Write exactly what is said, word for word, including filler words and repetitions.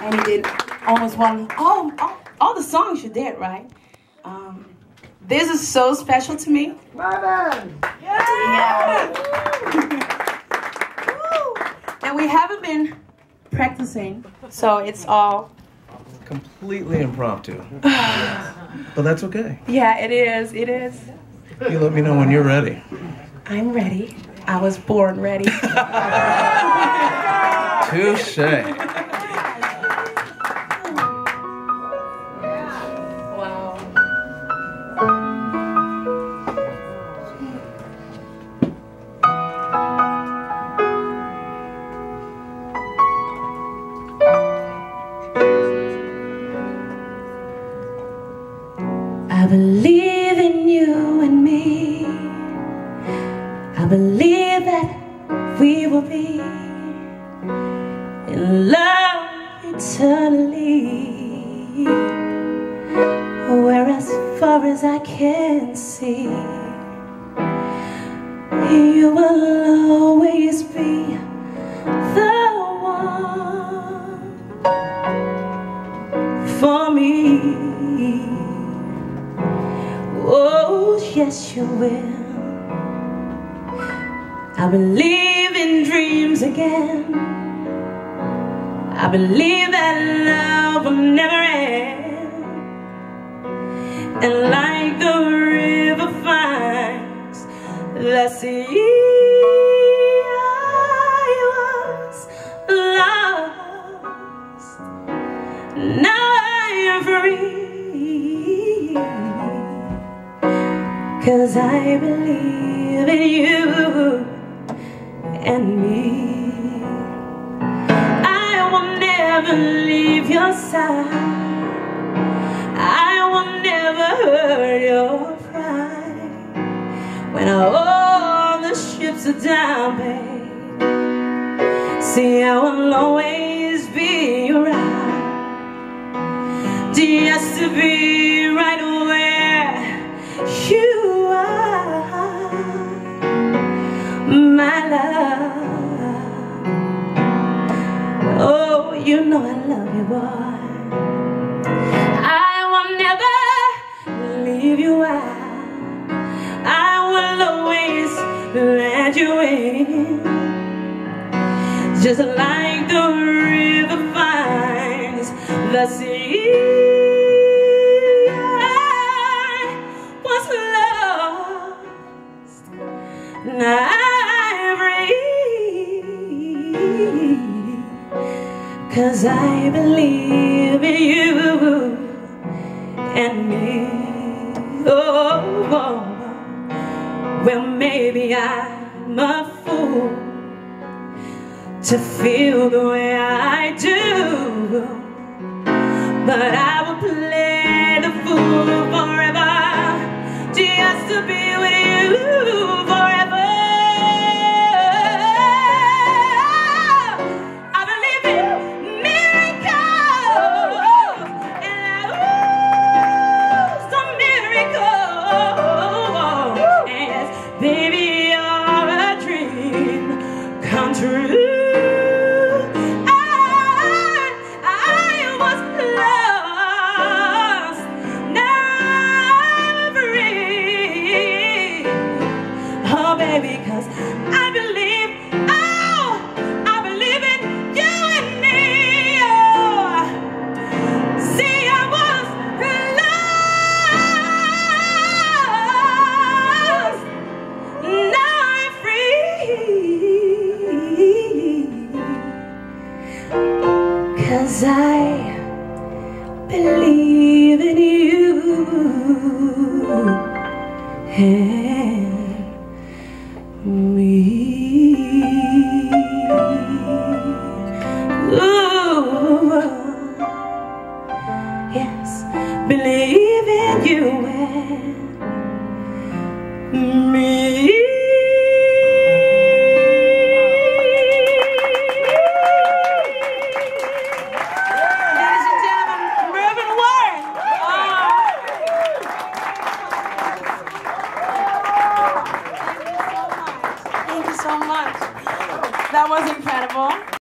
And then almost one, oh, all, all the songs you did, right? Um, this is so special to me. Robin! Yeah! yeah. Woo. And we haven't been practicing, so it's all completely impromptu. But that's okay. Yeah, it is. It is. You let me know when you're ready. I'm ready. I was born ready. Touché. I believe in you and me. I believe that we will be in love eternally. Where as far as I can see, you will always be the one for me. Oh, yes, you will. I believe in dreams again. I believe that love will never end. And like the river finds the sea, I was lost. Now I am free. 'Cause I believe in you and me. I will never leave your side. I will never hurt your pride. When all the ships are down, babe, see, I will always be right. Just to be right where you my love. Oh, you know I love you, boy. I will never leave you out. I will always let you in. Just like the river finds the sea, I was lost. Now I 'Cause I believe in you and me. Oh, oh, well, maybe I'm a fool to feel the way I do, but I will play the fool forever, just to be with you forever. Because I believe, oh, I believe in you and me. Oh, see, I was lost, now I'm free. 'Cause I believe in you and me. Ooh, yes, believe in you and me.